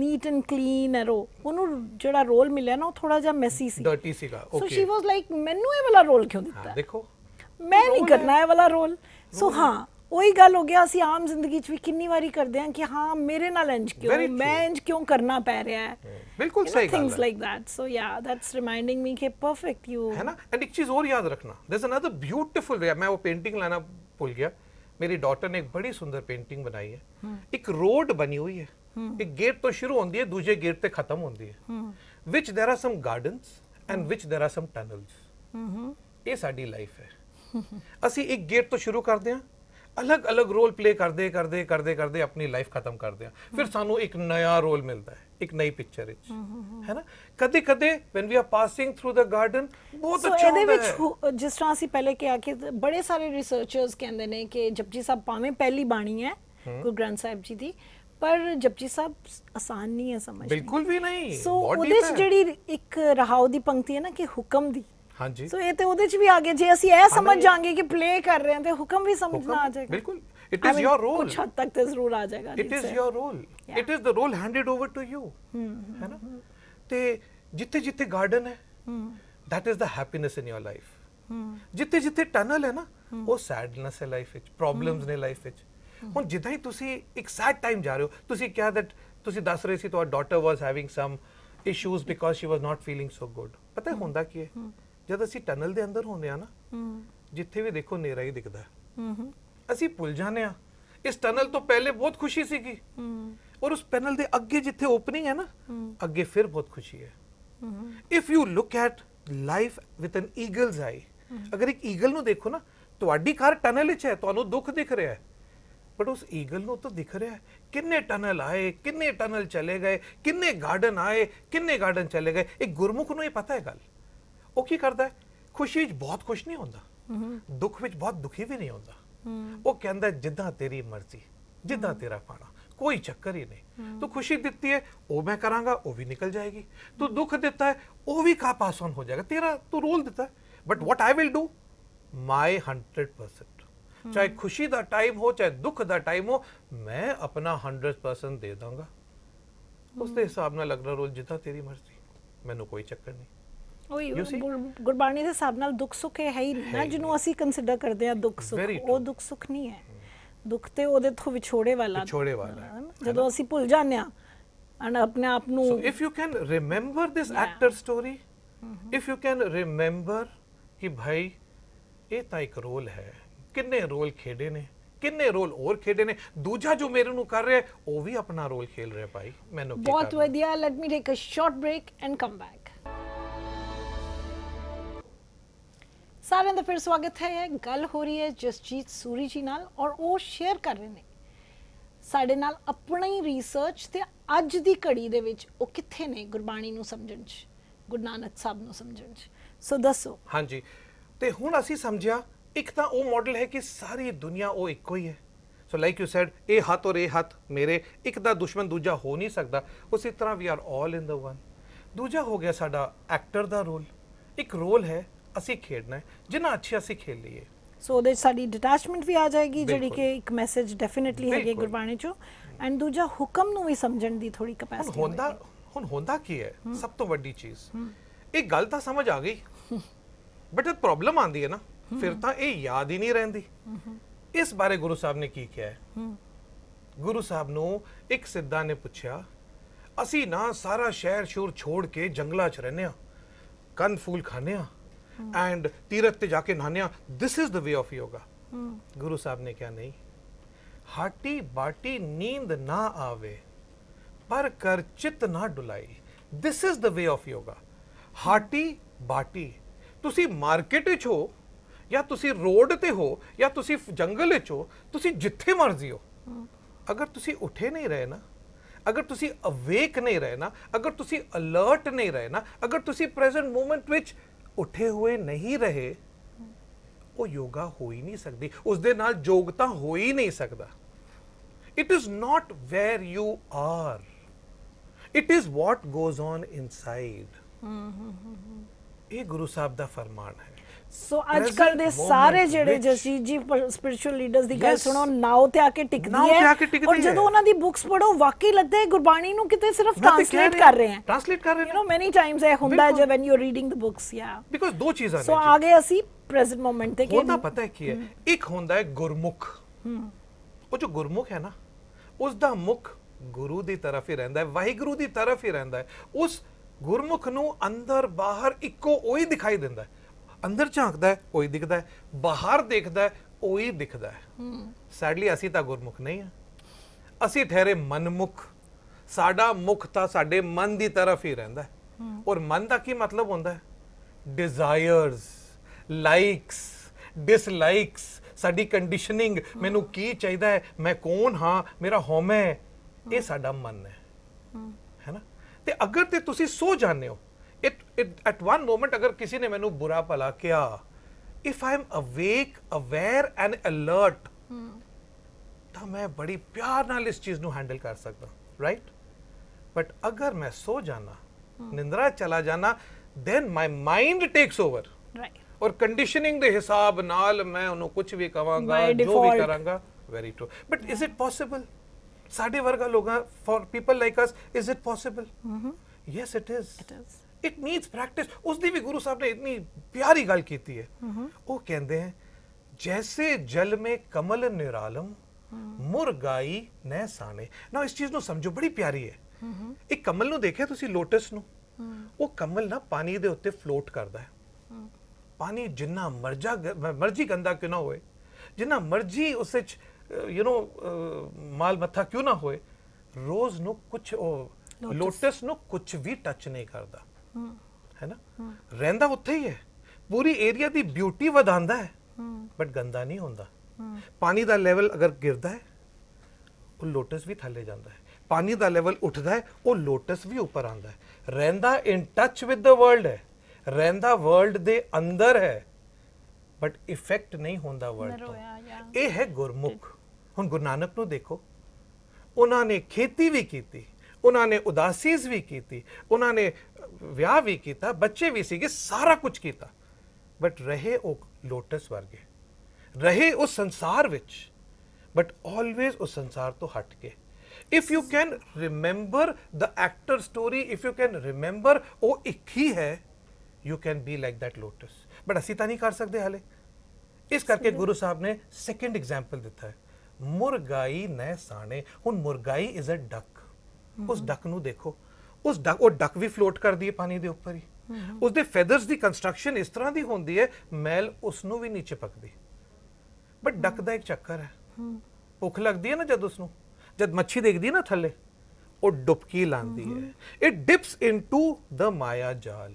ਨੀਟ ਐਂਡ ਕਲੀਨ ਹੈ, ਰੋ ਉਹਨੂੰ ਜਿਹੜਾ ਰੋਲ ਮਿਲਿਆ ਨਾ ਉਹ ਥੋੜਾ ਜਿਹਾ ਮੈਸੀ ਸੀ, ਡਰਟੀ ਸੀਗਾ। ਸੋ ਸ਼ੀ ਵਾਸ ਲਾਈਕ ਮੈਨੂੰ ਇਹ ਵਾਲਾ ਰੋਲ ਕਿਉਂ ਦਿੱਤਾ, ਦੇਖੋ ਮੈਂ ਨਹੀਂ ਕਰਨਾ ਇਹ ਵਾਲਾ ਰੋਲ। ਸੋ ਹਾਂ ਉਹੀ ਗੱਲ ਹੋ ਗਿਆ, ਅਸੀਂ ਆਮ ਜ਼ਿੰਦਗੀ 'ਚ ਵੀ ਕਿੰਨੀ ਵਾਰੀ ਕਰਦੇ ਹਾਂ ਕਿ ਹਾਂ ਮੇਰੇ ਨਾਲ ਇੰਜ ਕਿਉਂ, ਮੈਂ ਇੰਜ ਕਿਉਂ ਕਰਨਾ ਪੈ ਰਿਹਾ ਹੈ। ਬਿਲਕੁਲ ਸਹੀ ਗੱਲ ਹੈ, ਥਿੰਗਸ ਲਾਈਕ ਦੈਟ। ਸੋ ਯਾ ਦੈਟਸ ਰਿਮਾਈਂਡਿੰਗ ਮੀ ਕਿ ਪਰਫੈਕਟ ਯੂ ਹੈ ਨਾ। ਐਂਡ ਇੱਕ ਚੀਜ਼ ਹੋਰ ਯਾਦ ਰੱਖਣਾ, there is another beautiful way. मैं वो पेंटिंग लाना भूल गया, मेरी डॉटर ने एक बड़ी सुंदर पेंटिंग बनाई है। एक रोड बनी हुई है, एक गेट तो शुरू होती है, दूसरे गेट पे खत्म होती है, विच there are some gardens and which there are some tunnels. ये साडी लाइफ है, ਅਸੀਂ एक गेट तो शुरू करते हैं, अलग अलग रोल प्ले करते करते करते करते अपनी लाइफ खत्म करते हैं, फिर सानू एक नया रोल मिलता है, एक नई पिक्चर इच, है ना? कदे कदे when we are passing through the garden बहुत अच्छा होता है। जिस तरह सी पहले के आके बड़े सारे रिसर्चर्स कहंदे ने कि जपजी साहब भावें पहली बाणी है गुरु ग्रंथ साहिब जी दी, पर जपजी साहब आसान नहीं है समझ, बिल्कुल भी नहीं। सो ओदे च जेड़ी एक रहाओ दी पंक्ति है ना कि हुक्म दी, हाँ जी, तो ये तो उधर भी आ गया जी। ऐसी ऐ समझ जाएंगे कि प्ले कर रहे हैं तो हुक्म भी समझना आ जाएगा, बिल्कुल। इट इज योर रोल, कुछ हद तक तो जरूर आ जाएगा। It is your role, it is the role handed over to you, है ना? ते जिते जिते गार्डन है that is the happiness in your life, जिते जिते टनल है ना वो सैडनेस है लाइफ विच, प्रॉब्लम्स ने लाइफ विच। हुन जिदा ही तुसी एक सैड टाइम जा रहे हो, तुसी क्या दैट तुसी दस रहे सी तो our daughter was having some issues because she was not feeling so good. पता है हुंदा की है, जब असी टनल दे अंदर होने आ ना, जिथे भी देखो नेरा ही दिखता है, असी भुल जाने आ इस टनल तो पहले बहुत खुशी सीगी, और उस टनल दे अगे जिथे ओपनिंग है ना अगे फिर बहुत खुशी है। If you look at life with an eagle's eye, अगर एक ईगल नू देखो ना, तुहाडी कार टनल विच है, तुहानू दुख दिख रहा है, बट उस ईगल नू तो दिख रहा है किन्ने टनल आए, किन्ने टनल चले गए, किन्ने गार्डन आए, किन्ने गार्डन चले गए। एक गुरमुख नू ये पता है गल, वो की करता है, खुशी बहुत खुश नहीं होता, दुख बहुत दुखी भी नहीं होता, वो कहता है जिदा तेरी मर्जी, जिदा तेरा पाना, कोई चक्कर ही नहीं। तो खुशी देती है वो मैं करांगा, वो भी निकल जाएगी। तो दुख देता है वो भी का पास ऑन हो जाएगा, तेरा तो रोल देता है। But what I will do my hundred percent, चाहे खुशी का टाइम हो चाहे दुख का टाइम हो, मैं अपना हंड्रेड परसेंट दे दूंगा। उसके हिसाब ना लगना रोल जितना तेरी मर्जी, मैनू कोई चक्कर नहीं। गुरबाणी ਦੇ ਸਾਹਬ ਨਾਲ ਦੁੱਖ ਸੁੱਖ ਹੈ ਹੀ ਨਾ ਜਿਹਨੂੰ ਅਸੀਂ ਕੰਸੀਡਰ ਕਰਦੇ ਆ ਦੁੱਖ ਸੁੱਖ, ਉਹ ਦੁੱਖ ਸੁੱਖ ਨਹੀਂ ਹੈ। ਦੁੱਖ ਤੇ ਉਹਦੇ ਤੋਂ ਵਿਛੋੜੇ ਵਾਲਾ ਵਿਛੋੜੇ ਵਾਲਾ ਹੈ ਜਦੋਂ ਅਸੀਂ ਭੁੱਲ ਜਾਂਦੇ ਆ ਆਪਣੇ ਆਪ ਨੂੰ। So if you can remember this actor story, if you can remember ਕਿ ਭਾਈ ਇਹ ਤਾਂ ਇੱਕ ਰੋਲ ਹੈ, ਕਿੰਨੇ ਰੋਲ ਖੇਡੇ ਨੇ, ਕਿੰਨੇ ਰੋਲ ਹੋਰ ਖੇਡੇ ਨੇ, ਦੂਜਾ ਜੋ ਮੇਰੇ ਨੂੰ ਕਰ ਰਿਹਾ ਉਹ ਵੀ ਆਪਣਾ ਰੋਲ ਖੇਲ ਰਿਹਾ ਭਾਈ, ਮੈਨੂੰ ਬਹੁਤ ਵਧੀਆ। Let me take a short break and come back. सारे का फिर स्वागत है। गल हो रही है जसजीत सूरी जी नाल और वो शेयर कर रहे हैं साढ़े नाल अपनी रिसर्च ते अज की घड़ी दे विच वो कित्थे ने गुरबाणी नूं समझण च, गुरु नानक साहब नूं समझण च। सो दसो। हाँ जी, तो हुण असीं समझिया एक तां वो मॉडल है कि सारी दुनिया वो इक्को ही है। सो लाइक यू सैड ए हाथ और ए हाथ मेरे, एक दा दुश्मन दूजा हो नहीं सकता। उसी तरह we are all in the one. दूजा हो गया साडा एक्टर दा रोल, एक रोल है ਅਸੀਂ ਖੇਡਣਾ ਹੈ, ਜਿੰਨਾ ਅੱਛੀ ਅਸੀਂ ਖੇਲ ਲਈਏ ਸੋ ਉਹਦੇ ਸਾਡੀ ਡਿਟੈਚਮੈਂਟ ਵੀ ਆ ਜਾਏਗੀ, ਜਿਹੜੀ ਕਿ ਇੱਕ ਮੈਸੇਜ ਡੈਫੀਨਿਟਲੀ ਹੈਗੀ ਗੁਰਬਾਣੀ ਚੋਂ। ਐਂਡ ਦੂਜਾ ਹੁਕਮ ਨੂੰ ਵੀ ਸਮਝਣ ਦੀ ਥੋੜੀ ਕਪੈਸਿਟੀ ਹੁੰਦਾ। ਹੁਣ ਹੁੰਦਾ ਕੀ ਹੈ ਸਭ ਤੋਂ ਵੱਡੀ ਚੀਜ਼, ਇਹ ਗੱਲ ਤਾਂ ਸਮਝ ਆ ਗਈ ਬਟ ਇਹ ਪ੍ਰੋਬਲਮ ਆਂਦੀ ਹੈ ਨਾ, ਫਿਰ ਤਾਂ ਇਹ ਯਾਦ ਹੀ ਨਹੀਂ ਰਹਿੰਦੀ। ਇਸ ਬਾਰੇ ਗੁਰੂ ਸਾਹਿਬ ਨੇ ਕੀ ਕਿਹਾ ਹੈ? ਗੁਰੂ ਸਾਹਿਬ ਨੂੰ ਇੱਕ ਸਿੱਧਾ ਨੇ ਪੁੱਛਿਆ, ਅਸੀਂ ਨਾ ਸਾਰਾ ਸ਼ਹਿਰ ਸ਼ੁਰ ਛੋੜ ਕੇ ਜੰਗਲਾਂ 'ਚ ਰਹਿੰਦੇ ਆ, ਕੰਨ ਫੂਲ ਖਾਂਦੇ ਆ एंड तीरथ ते जाके नहानिया, this is the way of yoga. Guru Sahib ने क्या नहीं, हाटी बाटी नींद ना आवे पर कर चित ना डुलाई, this is the way of yoga. हाटी बाटी, तुसी मार्केट च हो या तुसी रोड ते हो या तुसी जंगल च हो, तुसी जिथे मर्जी हो, अगर तुसी उठे नहीं रहे ना, अगर तुसी अवेक नहीं रहे ना, अगर तुसी अलर्ट नहीं रहे ना, अगर तुसी प्रेजेंट मोमेंट विच उठे हुए नहीं रहे, वो योगा हो ही नहीं सकती, उस दे नाल जोगता हो ही नहीं सकता। It is not where you are, it is what goes on inside. ये गुरु साहब दा फरमान है। सो आजकल दे सारे जेडे जसजीत जी स्पिरिचुअल लीडर्स दी गल सुनो, नाउ ते आके टिकदी है और जदों उन्हां दी बुक्स पढ़ो वाकई लगदा है गुरबाणी नु किते सिर्फ ट्रांसलेट कर रहे हैं, ट्रांसलेट कर रहे हैं। यू नो मेनी टाइम्स ए हुंदा है जब when you are reading the books, या बिकॉज़ दो चीज आने। सो आगे असि प्रेजेंट मोमेंट ते के पता है की है, एक हुंदा है गुरमुख। वो जो गुरमुख है ना, उस दा मुख गुरु दी तरफ ही रहंदा है, वाहिगुरु दी तरफ ही रहंदा है। उस गुरमुख नू अंदर बाहर इक्को ओही दिखाई दिंदा है। अंदर झांकदा है ओही दिखदा है, बाहर देखदा है ओही दिखदा है। सैडली असी तां गुरमुख नहीं है, असी ठहरे मनमुख। साडा मुख तां साडे मन दी तरफ ही रहंदा है। और मन दा की मतलब हुंदा है? डिजायर्स, लाइक्स, डिसलाइक्स, साडी कंडीशनिंग, मैनू की चाहीदा है, मैं कौन हां, मेरा होम है, ये साडा मन है, है ना। ते अगर ते तुसी सो जाने हो, it it at one moment अगर किसी ने मैनू बुरा भला किया, if I am awake, aware and alert, तो मैं बड़ी प्यार नाल इस चीज़ नू हैंडल कर सकता, राइट। बट अगर मैं सो जाना, निंद्रा चला जाना, then my mind takes over, और कंडीशनिंग के हिसाब नाल मैं उन्हों कुछ भी कवांगा, जो भी करांगा। Very true. But is it possible साढ़े वर्गा लोगां, for people like us, is it possible? Yes it is, it needs practice. उस दी भी गुरु साहब ने इतनी प्यारी गल की है। वो कहते हैं, जैसे जल में कमल निरालम, मुरगाई न साने। ना इस चीज़ को समझो, बड़ी प्यारी है। एक कमल नू देखे तुसी, लोटस नू, वो कमल ना पानी दे उत्ते फ्लोट करता है। पानी जिन्ना मर्जा मर्जी गंदा क्यों ना होए, जिन्ना मर्जी उस यू नो माल मत्था क्यों ना होए, रोज नू कुछ लोटस नू कुछ भी टच नहीं करता, है ना। रहिंदा उत्थे ही है, पूरी एरिया दी ब्यूटी वधांदा है, बट गंदा नहीं होंदा। पानी दा लेवल अगर गिरदा है, वो लोटस भी थले जांदा है। पानी दा लेवल उठदा है, वो लोटस भी ऊपर आंदा है। रहिंदा in touch with the world है, रहिंदा वर्ल्ड दे अंदर है, बट इफेक्ट नहीं होंदा वर्ल्ड। ये है गुरमुख। हुण गुरु नानक नू देखो, उन्होंने खेती भी की, उन्होंने उदासीज भी की, उन्होंने विआह भी किया, बच्चे भी सीगे, सारा कुछ किया, बट रहे वो लोटस वर्गे, रहे उस संसार विच, बट ऑलवेज उस संसार तो हट के। If you can remember the actor story, if you can remember वो एक ही है, you can be like that lotus. But असी तो नहीं कर सकते हाले, इस करके गुरु साहब ने सेकेंड एग्जाम्पल दिता है, मुरगाई न साने। हुण मुरगाई इज अ डक, उस डक नू देखो, उस डक वो डक भी फ्लोट करती है पानी के उपर ही, उसके फैदर्स की कंस्ट्रक्शन इस तरह की होती है मैल उसनों भी नहीं चिपकती, बट डक का एक चक्कर है, भुख लगती है ना जब उसनों, जब मच्छी देखती है ना थले, वो डुबकी लाती है, it dips into the maya jaal,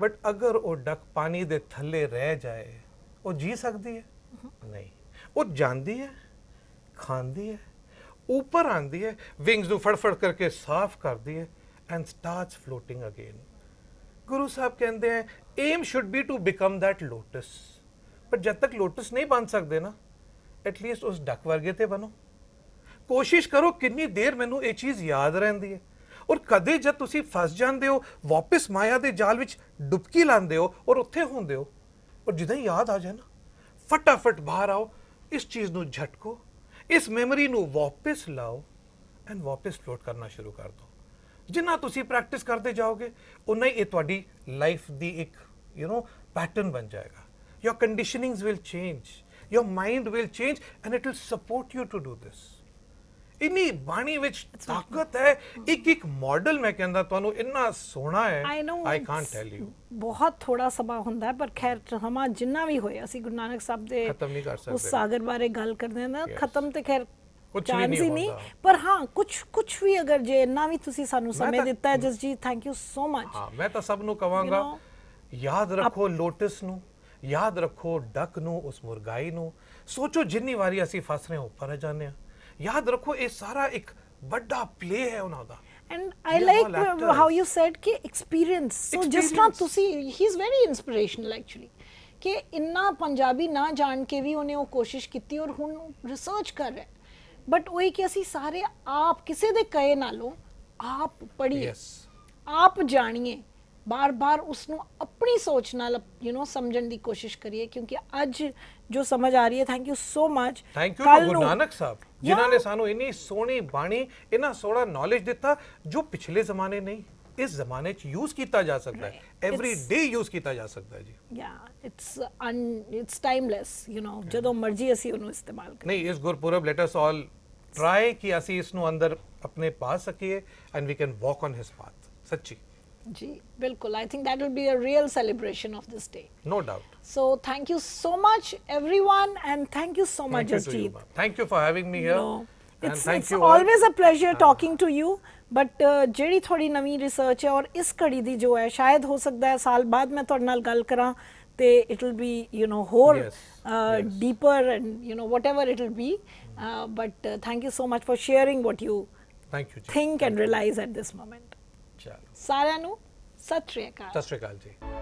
but अगर वो डक पानी के थले रह जाए वो जी सकती है नहीं, वो जाती है, खाती है, ऊपर आती है, विंग्स को फड़फड़ करके साफ करती है एंड स्टार्ट्स फ्लोटिंग अगेन। गुरु साहब कहते हैं am should be to become that lotus, पर जब तक लोटस नहीं बन सकते ना, एटलीस्ट उस डक वर्गे तो बनो, कोशिश करो। कितनी देर मैनू ये चीज़ याद रहती है, और कदे जब तुसी फस जाते हो, वापस माया के जाल विच डुबकी लाते हो और उत्थे होंदे हो, और जिदा ही याद आ जाए ना फटाफट बाहर आओ, इस चीज़ को झटको, इस मैमरी को वापस लाओ एंड वापस फ्लोट करना शुरू कर दो। जिन्ना तुसी प्रैक्टिस करते जाओगे उन्ना ही तुहाडी लाइफ दी एक यू नो पैटर्न बन जाएगा। Your conditionings will change, your mind will change and it will support you to do this. इन्नी बाणी विच ताकत है, एक एक मॉडल मैं कहंदा तुहानू इन्ना सोहना है, आई कांट टेल यू। बहुत थोड़ा समा हुंदा है, पर खैर समा जिन्ना भी होए असीं गुरु नानक साहब दे खत्म नहीं कर सकदे, उस सागर बारे गल करदे आ ना, खत्म ते खैर चांस ही नहीं, पर हाँ कुछ कुछ भी अगर जे ना भी तुसी सानू समय दिता है Jasjeet, thank you so much. हाँ मैं तो सब नू कवांगा याद रखो लोटस नू, याद रखो डक नू, उस मुरगाई नू। सोचो जिन्नी वारी असी फस रहे ऊपर आ जाने, याद रखो ये सारा एक बड़ा प्ले है उन्हां दा। And I like how you said कि experience, so just now तुसी, he is very inspirational actually, कि इन्ना पंजाबी ना जान के भी उन्हें वो कोशिश की और हुन रिसर्च कर रहे, बट वही कि असी सारे आप किसी दे कहे नालों आप पढ़िए, yes. आप जानिए, बार बार उसनों अपनी सोच नाल यू नो समझण दी कोशिश करिए, क्योंकि अज जो समझ आ रही है। Thank you so much, thank you गुरु नानक साहब जिन्हां ने सानू इन्नी सोहनी बाणी, इन्ना सोहना नॉलेज दिता जो पिछले जमाने नहीं, इस जमाने च यूज किया जा सकता है, एवरी डे यूज किया जा सकता है जी। या it's it's timeless you know, जदों मर्जी असी उहनूं इस्तेमाल करिए। नहीं इस गुरपुरब let us all try कि असी इसनूं अंदर अपने पा सकीए and we can walk on his path. सच्ची जी बिल्कुल, I think that will be a real celebration of this day, no doubt. So thank you so much everyone and thank you so much Jasjeet, thank you for having me here. It's, it's always a pleasure talking to you, but जेड़ी थोड़ी नवी research है और इस कड़ी दी जो है, शायद हो सकता है साल बाद मैं तुहाडे नाल गल करां ते it will be you know whole deeper and you know whatever it will be, but thank you so much for sharing what you think and realize at this moment। सारिआं नूं सत श्री अकाल। सत श्री अकाल जी।